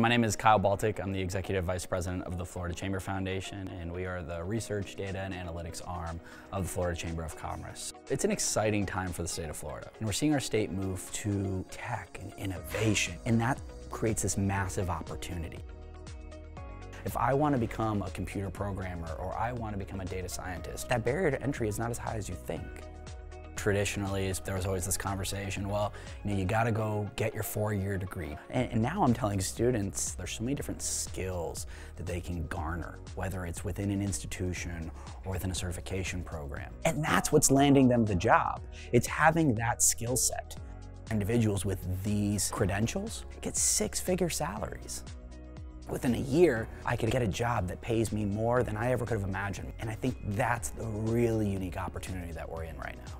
My name is Kyle Baltuch. I'm the Executive Vice President of the Florida Chamber Foundation, and we are the research, data, and analytics arm of the Florida Chamber of Commerce. It's an exciting time for the state of Florida, and we're seeing our state move to tech and innovation, and that creates this massive opportunity. If I want to become a computer programmer or I want to become a data scientist, that barrier to entry is not as high as you think. Traditionally, there was always this conversation, well, you gotta go get your four-year degree. And now I'm telling students there's so many different skills that they can garner, whether it's within an institution or within a certification program. And that's what's landing them the job. It's having that skill set. Individuals with these credentials get six-figure salaries. Within a year, I could get a job that pays me more than I ever could have imagined. And I think that's the really unique opportunity that we're in right now.